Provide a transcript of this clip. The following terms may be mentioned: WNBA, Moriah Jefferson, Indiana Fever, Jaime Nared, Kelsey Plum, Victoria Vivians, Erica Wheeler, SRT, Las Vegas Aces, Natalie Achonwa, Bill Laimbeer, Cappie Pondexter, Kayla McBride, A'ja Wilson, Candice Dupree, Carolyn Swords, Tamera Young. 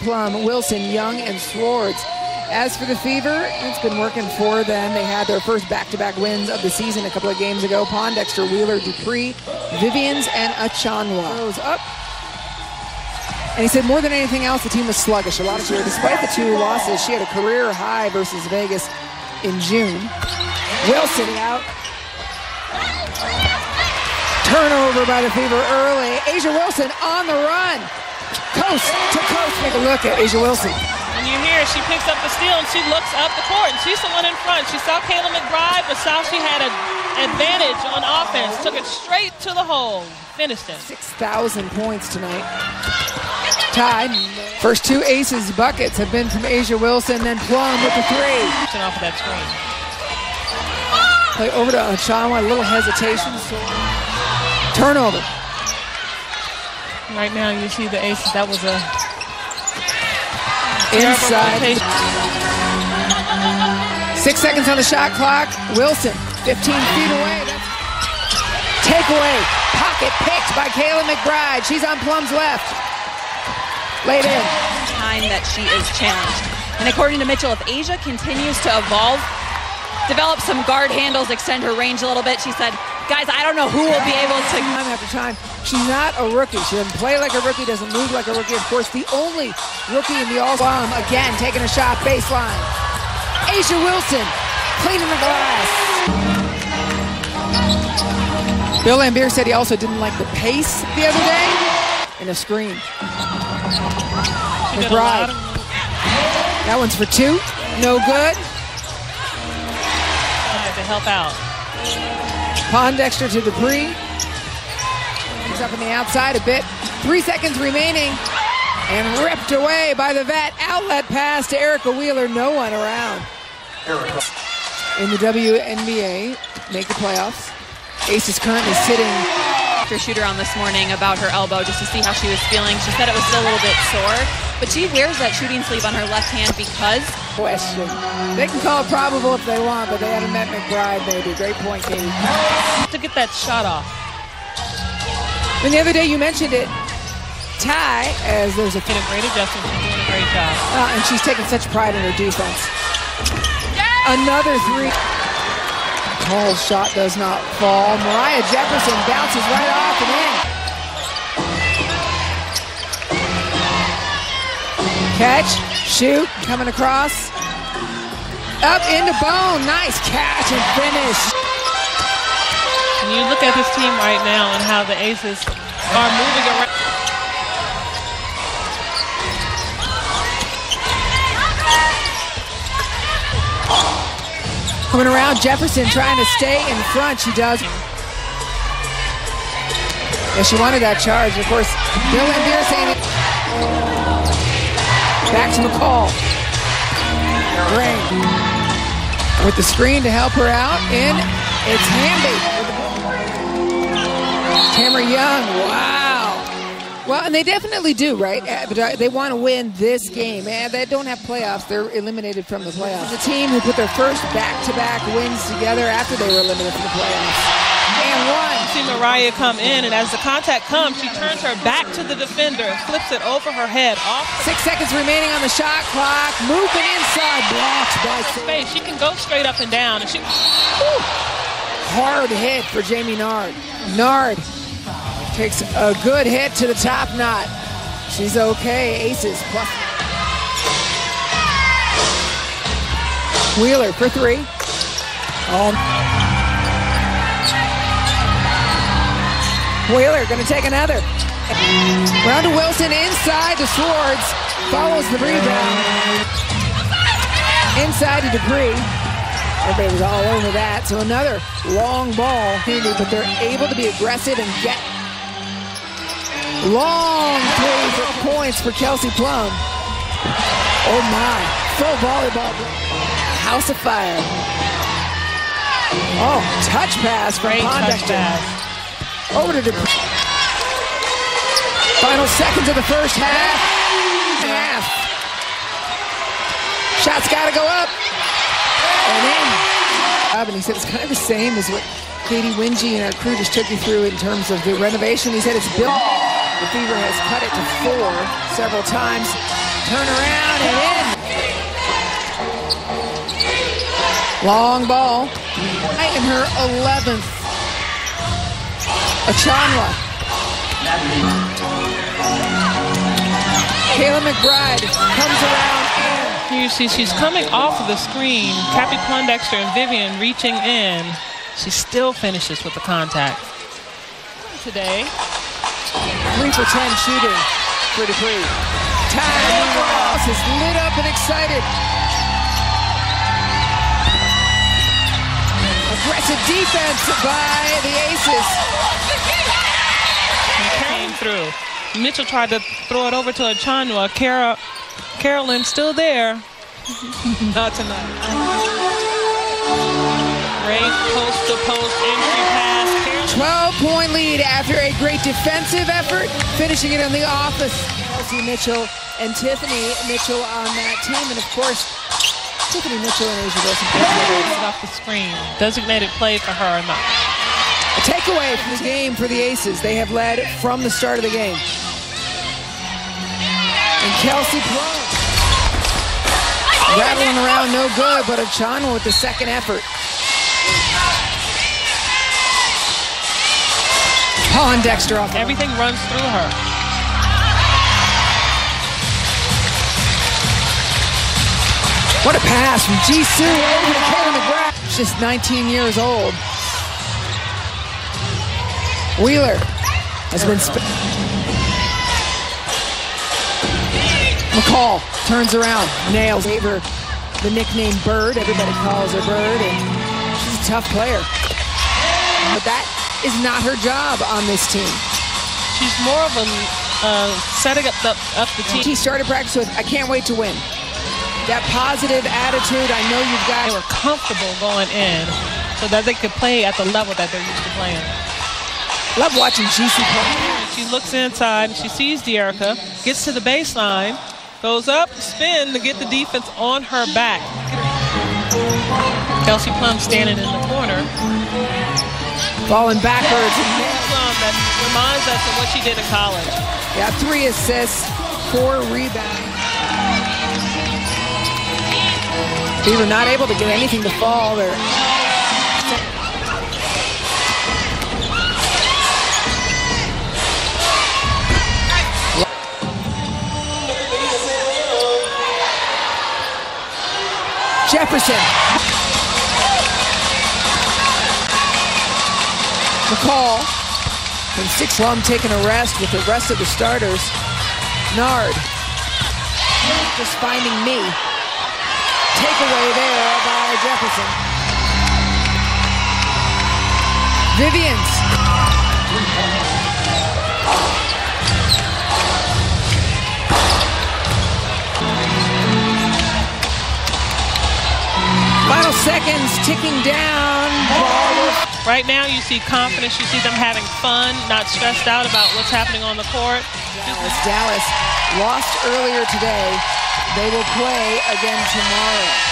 Plum, Wilson, Young, and Swords. As for the Fever, it's been working for them. They had their first back-to-back wins of the season a couple of games ago. Pondexter, Wheeler, Dupree, Vivians, and Achonwa. Goes up. And he said more than anything else, the team was sluggish. A lot of her, despite the two losses, she had a career high versus Vegas in June. Wilson out. Turnover by the Fever early. A'ja Wilson on the run. Coast to coast. Take a look at A'ja Wilson. And you hear she picks up the steal and she looks up the court and she's the one in front. She saw Kayla McBride, but saw she had an advantage on offense. Took it straight to the hole. Finished it. 6,000 points tonight. Tied. First two Aces buckets have been from A'ja Wilson, then Plum with the three. Off of that screen. Play over to Achonwa. A little hesitation. Turnover. Right now you see the Aces. That was a... inside. 6 seconds on the shot clock. Wilson, 15 feet away. Takeaway. Pocket picked by Kayla McBride. She's on Plum's left. Laid in. Time that she is challenged. And according to Mitchell, if A'ja continues to evolve, develop some guard handles, extend her range a little bit, she said, guys, I don't know who will be able to. Time after time. She's not a rookie. She doesn't play like a rookie, doesn't move like a rookie. Of course, the only rookie in the all-bomb, again, taking a shot, baseline. A'ja Wilson, cleaning the glass. Bill Laimbeer said he also didn't like the pace the other day. And a screen. McBride. That one's for two. No good. I had to help out. Pondexter to Dupree. Up on the outside a bit. 3 seconds remaining. And ripped away by the vet. Outlet pass to Erica Wheeler. No one around. Erica. In the WNBA, make the playoffs. Ace is currently sitting. Her shooter on this morning about her elbow just to see how she was feeling. She said it was still a little bit sore, but she wears that shooting sleeve on her left hand because... Question. They can call it probable if they want, but they haven't met McBride, baby. Great point, Katie. To get that shot off. And the other day you mentioned it, Ty, as there's a great adjustment. She's doing a great job. And she's taking such pride in her defense. Yeah! Another three. Tall shot does not fall. Moriah Jefferson bounces right off and in. Catch, shoot, coming across. Up into Bone. Nice catch and finish. You look at this team right now and how the Aces are moving around. Coming around, Jefferson trying to stay in front. She does. Yeah, she wanted that charge. Of course, Bill Laimbeer saying it. Back to McCall. Green. With the screen to help her out. In. It's Hamby. Tamera Young, wow. Well, and they definitely do, right? They want to win this game. And they don't have playoffs. They're eliminated from the playoffs. It's a team who put their first back-to-back wins together after they were eliminated from the playoffs. And one. You see Moriah come in, and as the contact comes, she turns her back to the defender, flips it over her head. Off. 6 seconds remaining on the shot clock. Moving inside, blocked by space. She can go straight up and down, and she... Whew. Hard hit for Jaime Nared. Nared takes a good hit to the top knot. She's okay. Aces plus. Wheeler for three. Wheeler gonna take another. Round to Wilson inside to Swords. Follows the rebound. Inside to Dupree. Everybody was all over that, so another long ball, but they're able to be aggressive and get long 3 points for Kelsey Plum. Oh my, full volleyball, house of fire. Oh, touch pass from Pondexter. Over to Dupree. Final seconds of the first half. Shots gotta go up. And he said it's kind of the same as what Katie Wingy and our crew just took you through in terms of the renovation. He said it's built. The Fever has cut it to four several times. Turn around and in. Long ball. And her 11th. Achonwa. Kayla McBride comes around in. You see she's coming off of the screen. Cappie Pondexter and Vivian reaching in. She still finishes with the contact. Today. 3 for 10 shooting for Dupree. Time Ross is lit up and excited. Aggressive defense by the Aces. Came through. Mitchell tried to throw it over to Achonwa. Carolyn still there. Not tonight. Great post-to-post entry pass. 12-point lead after a great defensive effort, finishing it on the office. Kelsey Mitchell and Tiffany Mitchell on that team, and of course, Tiffany Mitchell and A'ja Wilson off the screen. Designated play for her or not. A takeaway from this game for the Aces. They have led from the start of the game. And Kelsey Plum rattling around, no good, but Achonwa with the second effort. Pondexter off. Everything runs through her. What a pass from Jisu over to Kayla McBride. Just 19 years old. Wheeler has been. McCall turns around, nails. Gave her the nickname Bird. Everybody calls her Bird, and she's a tough player. But that is not her job on this team. She's more of a setting up the team. She started practice with, I can't wait to win. That positive attitude, I know you've got. They were comfortable going in so that they could play at the level that they're used to playing. Love watching Jisu Park. She looks inside, she sees Erica, gets to the baseline, goes up, spin to get the defense on her back. Kelsey Plum standing in the corner. Falling backwards. That reminds us of what she did in college. Yeah, 3 assists, 4 rebounds. They were not able to get anything to fall there. Jefferson. McCall, and Six Lum taking a rest with the rest of the starters. Nared, just finding me. Takeaway there by Jefferson. Vivians. Final seconds ticking down. Ball. Right now, you see confidence. You see them having fun, not stressed out about what's happening on the court. Dallas lost earlier today. They will play again tomorrow.